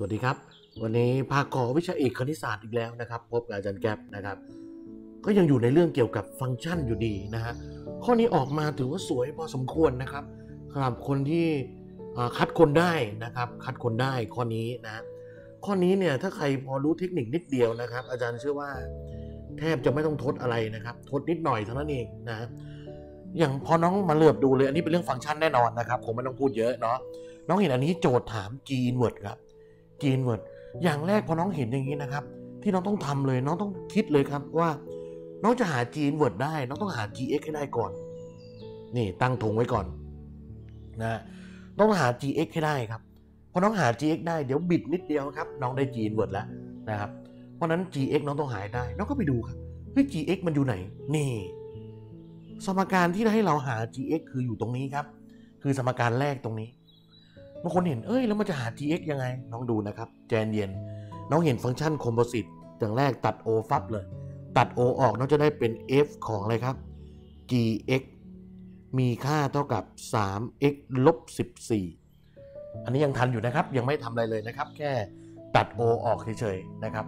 สวัสดีครับวันนี้พาขอวิชาเอกคณิตศาสตร์อีกแล้วนะครับพบกับอาจารย์แก๊ปนะครับก็ยังอยู่ในเรื่องเกี่ยวกับฟังก์ชันอยู่ดีนะฮะข้อนี้ออกมาถือว่าสวยพอสมควรนะครับสำหรับคนที่คัดคนได้นะครับคัดคนได้ข้อนี้นะข้อนี้เนี่ยถ้าใครพอรู้เทคนิคนิดเดียวนะครับอาจารย์เชื่อว่าแทบจะไม่ต้องทดอะไรนะครับทดนิดหน่อยเท่านั้นเองนะอย่างพอน้องมาเลือบดูเลยอันนี้เป็นเรื่องฟังก์ชันแน่นอนนะครับผมไม่ต้องพูดเยอะเนาะน้องเห็นอันนี้โจทย์ถาม g inverse ครับg inverse อย่างแรกพอน้องเห็นอย่างนี้นะครับที่น้องต้องทำเลยน้องต้องคิดเลยครับว่าน้องจะหา g inverse ได้น้องต้องหา gx ให้ได้ก่อนนี่ตั้งธงไว้ก่อนนะต้องหา gx ให้ได้ครับพอน้องหา gx ได้เดี๋ยวบิดนิดเดียวครับน้องได้ g inverse แล้วนะครับเพราะนั้น gx น้องต้องหาได้น้องก็ไปดูครับเฮ้ย gx มันอยู่ไหนนี่สมการที่ให้เราหา gx คืออยู่ตรงนี้ครับคือสมการแรกตรงนี้บางคนเห็นเอ้ยแล้วมันจะหา gx ยังไงน้องดูนะครับแจนเย็นน้องเห็นฟังก์ชันคอมโพสิตอย่างแรกตัด o ฟับเลยตัด o ออกน้องจะได้เป็น f ของอะไรครับ gx มีค่าเท่ากับ 3x ลบ 14อันนี้ยังทันอยู่นะครับยังไม่ทำอะไรเลยนะครับแค่ตัด o ออกเฉยๆนะครับ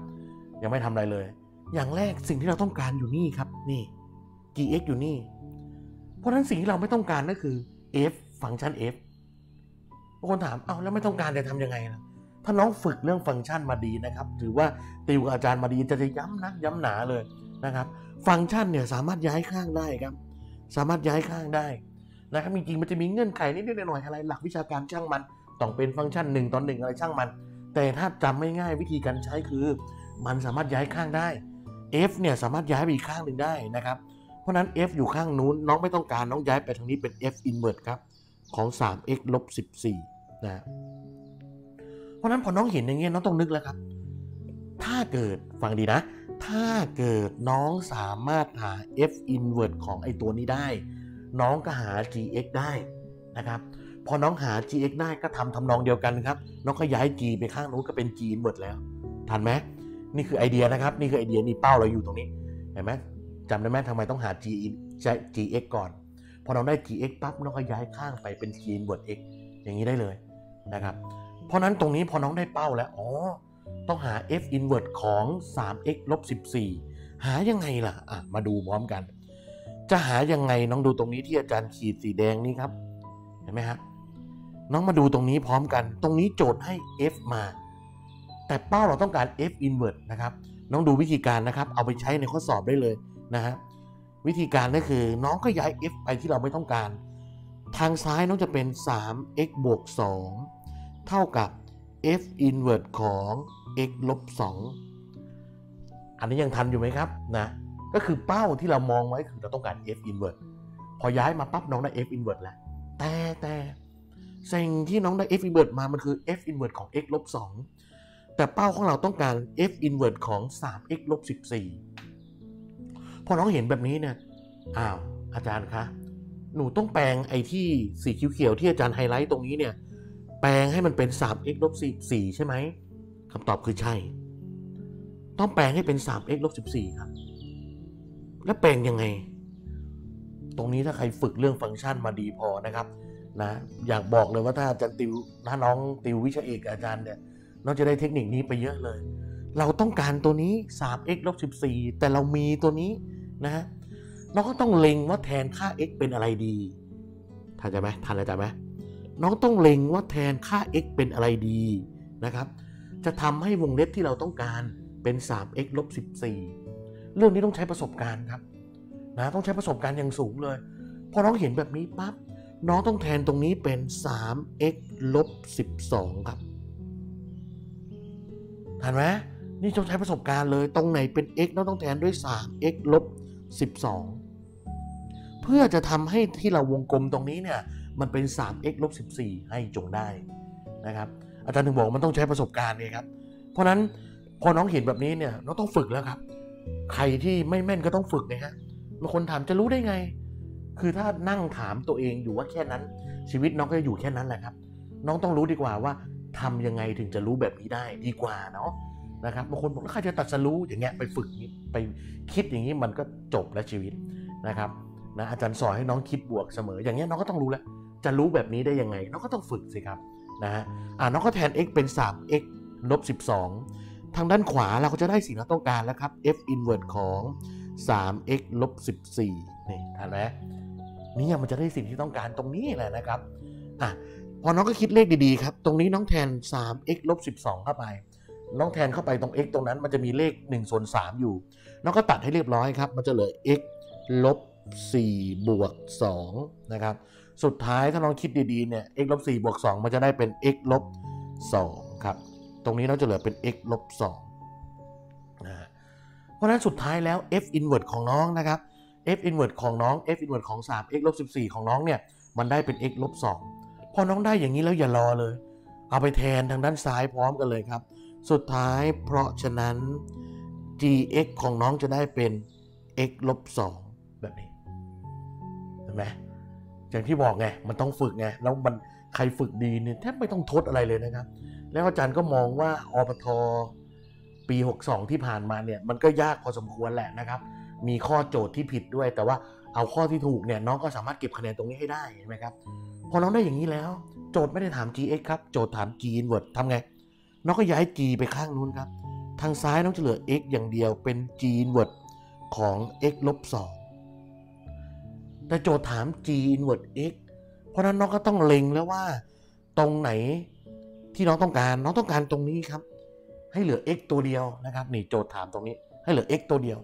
ยังไม่ทำอะไรเลยอย่างแรกสิ่งที่เราต้องการอยู่นี่ครับนี่ gx อยู่นี่เพราะฉะนั้นสิ่งที่เราไม่ต้องการก็คือ f ฟังก์ชัน fบางคนถามเอาแล้วไม่ต้องการจะทำยังไงนะถ้าน้องฝึกเรื่องฟังก์ชันมาดีนะครับหรือว่าติวกับอาจารย์มาดีจะย้ำนะย้ำหนาเลยนะครับฟังก์ชันเนี่ยสามารถย้ายข้างได้ครับสามารถย้ายข้างได้นะครับจริงๆมันจะมีเงื่อนไขนิดๆหน่อยๆอะไรหลักวิชาการช่างมันต้องเป็นฟังก์ชัน1ต่อ1อะไรช่างมันแต่ถ้าจำไม่ง่ายวิธีการใช้คือมันสามารถย้ายข้างได้ f เนี่ยสามารถย้ายไปอีกข้างหนึ่งได้นะครับเพราะนั้น f อยู่ข้างนู้นน้องไม่ต้องการน้องย้ายไปทางนี้เป็น f inverse ครับของ 3x ลบ 14นะเพราะนั้นพอน้องเห็นอย่างเงี้ยน้องต้องนึกแล้วครับถ้าเกิดฟังดีนะถ้าเกิดน้องสามารถหา f inverse ของไอตัวนี้ได้น้องก็หา gx ได้นะครับพอน้องหา gx ได้ก็ทำนองเดียวกันครับน้องก็ย้าย g ไปข้างนู้นก็เป็น g inverse แล้วทันไหมนี่คือไอเดียนะครับนี่คือไอเดียนี่เป้าเราอยู่ตรงนี้เห็นไหมจำได้ไหมทำไมต้องหา gx ก่อนพอเราได้ gx ปั๊บน้องก็ย้ายข้างไปเป็น g inverse x อย่างนี้ได้เลยนะครับเพราะนั้นตรงนี้พอน้องได้เป้าแล้วอ๋อต้องหา f inverse ของ 3x ลบ 14หายังไงล่ะมาดูพร้อมกันจะหายังไงน้องดูตรงนี้ที่อาจารย์ขีดสีแดงนี้ครับเห็นไหมฮะน้องมาดูตรงนี้พร้อมกันตรงนี้โจทย์ให้ f มาแต่เป้าเราต้องการ f inverse นะครับน้องดูวิธีการนะครับเอาไปใช้ในข้อสอบได้เลยนะฮะวิธีการก็คือน้องก็ย้าย f ไปที่เราไม่ต้องการทางซ้ายน้องจะเป็น 3x บวก 2 เท่ากับ f inverse ของ x ลบ 2อันนี้ยังทันอยู่ไหมครับนะก็คือเป้าที่เรามองไว้คือเราต้องการ f inverse พอย้ายมาปั๊บน้องได้ f inverse แล้วแต่สิ่งที่น้องได้ f inverse มามันคือ f inverse ของ x ลบ 2แต่เป้าของเราต้องการ f inverse ของ 3x ลบ 14พอน้องเห็นแบบนี้เนี่ยอ้าวอาจารย์คะหนูต้องแปลงไอ้ที่สีเขียวๆที่อาจารย์ไฮไลท์ตรงนี้เนี่ยแปลงให้มันเป็น 3x ลบ 14 ใช่ไหมคำตอบคือใช่ต้องแปลงให้เป็น 3x ลบ 14 ครับแล้วแปลงยังไงตรงนี้ถ้าใครฝึกเรื่องฟังก์ชันมาดีพอนะครับนะอยากบอกเลยว่าถ้าอาจารย์ติวถ้าน้องติววิชาเอกอาจารย์เนี่ยน้องจะได้เทคนิคนี้ไปเยอะเลยเราต้องการตัวนี้ 3x ลบ 14 แต่เรามีตัวนี้นะฮะน้องก็ต้องเล็งว่าแทนค่า x เป็นอะไรดีทันใจไหมทันเลยจ้ะไหมน้องต้องเล็งว่าแทนค่า x เป็นอะไรดีนะครับจะทำให้วงเล็บที่เราต้องการเป็น 3x ลบ 14 เรื่องนี้ต้องใช้ประสบการณ์ครับนะต้องใช้ประสบการณ์อย่างสูงเลยพอน้องเห็นแบบนี้ปั๊บน้องต้องแทนตรงนี้เป็น 3x ลบ 12 ครับทันไหมนี่ต้องใช้ประสบการณ์เลยตรงไหนเป็น x เราต้องแทนด้วย 3x ลบ 12 เพื่อจะทำให้ที่เราวงกลมตรงนี้เนี่ยมันเป็น 3x ลบ 14 ให้จงได้นะครับอาจารย์ถึงบอกมันต้องใช้ประสบการณ์ไงครับเพราะนั้นพอน้องเห็นแบบนี้เนี่ยน้องต้องฝึกแล้วครับใครที่ไม่แม่นก็ต้องฝึกนะฮะบางคนถามจะรู้ได้ไงคือถ้านั่งถามตัวเองอยู่ว่าแค่นั้นชีวิตน้องก็จะอยู่แค่นั้นแหละครับน้องต้องรู้ดีกว่าว่าทำยังไงถึงจะรู้แบบนี้ได้ดีกว่าเนาะนะครับบางคนบอกว่าใครจะตัดสรู้อย่างเงี้ยไปฝึกไปคิดอย่างนี้มันก็จบแล้วชีวิตนะครับนะอาจารย์สอนให้น้องคิดบวกเสมออย่างเงี้ยน้องก็ต้องรู้แล้วจะรู้แบบนี้ได้ยังไงน้องก็ต้องฝึกสิครับนะฮะน้องก็แทน x เป็น 3x ลบ12ทางด้านขวาเราก็จะได้สิ่งที่เราต้องการแล้วครับ f inverse ของ 3x ลบ14นี่ทันไหมนี่มันจะได้สิ่งที่ต้องการตรงนี้แหละนะครับพอน้องก็คิดเลขดีๆครับตรงนี้น้องแทน 3x ลบ12เข้าไปน้องแทนเข้าไปตรง x ตรงนั้นมันจะมีเลข1ส่วน3อยู่น้องก็ตัดให้เรียบร้อยครับมันจะเหลือ x ลบ4บวก2นะครับสุดท้ายถ้าน้องคิดดีๆเนี่ย x ลบ4บวก2มันจะได้เป็น x ลบ2ครับตรงนี้น้องจะเหลือเป็น x ลบ2นะเพราะฉะนั้นสุดท้ายแล้ว f inverse ของน้องนะครับ f inverse ของน้อง f inverse ของ 3x ลบ14ของน้องเนี่ยมันได้เป็น x ลบ2พอน้องได้อย่างนี้แล้วอย่ารอเลยเอาไปแทนทางด้านซ้ายพร้อมกันเลยครับสุดท้ายเพราะฉะนั้น gx ของน้องจะได้เป็น x ลบ2แบบนี้เห็นไหมอย่างที่บอกไงมันต้องฝึกไงแล้วมันใครฝึกดีเนี่ยแทบไม่ต้องทดอะไรเลยนะครับแล้วอาจารย์ก็มองว่าอปท.ปี62ที่ผ่านมาเนี่ยมันก็ยากพอสมควรแหละนะครับมีข้อโจทย์ที่ผิดด้วยแต่ว่าเอาข้อที่ถูกเนี่ยน้องก็สามารถเก็บคะแนนตรงนี้ให้ได้เห็นไหมครับพอน้องได้อย่างนี้แล้วโจทย์ไม่ได้ถาม gx ครับโจทย์ถาม g inverse ทำไงน้องก็ย้าย g ไปข้างนู้นครับทางซ้ายน้องจะเหลือ x อย่างเดียวเป็น g inverse ของ x ลบ2แต่โจทย์ถาม g inverse x เพราะนั้นน้องก็ต้องเล็งแล้วว่าตรงไหนที่น้องต้องการตรงนี้ครับให้เหลือ x ตัวเดียวนะครับนี่โจทย์ถามตรงนี้ให้เหลือ x ตัวเดียว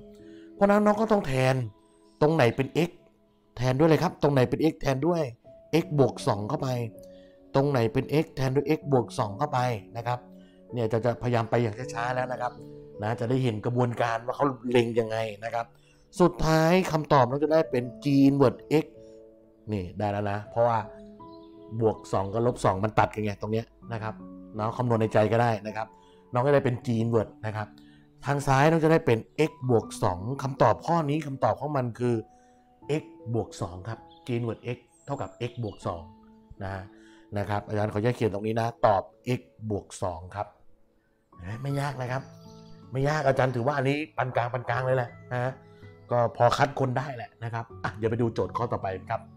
เพราะนั้นน้องก็ต้องแทนตรงไหนเป็น x แทนด้วยเลยครับตรงไหนเป็น x แทนด้วยx บวก2เข้าไปตรงไหนเป็น x แทนด้วย x บวก2เข้าไปนะครับเนี่ยจะพยายามไปอย่างช้าๆแล้วนะครับนะจะได้เห็นกระบวนการว่าเขาเล็งยังไงนะครับสุดท้ายคำตอบเราจะได้เป็น g inverse x นี่ได้แล้วนะเพราะว่าบวก2กับลบ2มันตัดกันไงตรงนี้นะครับน้องคำนวณในใจก็ได้นะครับน้องก็ได้เป็น g inverse นะครับทางซ้ายเราจะได้เป็น x บวก2คำตอบข้อนี้คำตอบของมันคือ x บวก2ครับ g inverse xเท่ากับ x บวก2นะครับอาจารย์ขอแยกเขียนตรงนี้นะตอบ x บวก2ครับไม่ยากนะครับไม่ยากอาจารย์ถือว่าอันนี้ปานกลางเลยแหละก็พอคัดคนได้แหละนะครับเดี๋ยวไปดูโจทย์ข้อต่อไปครับ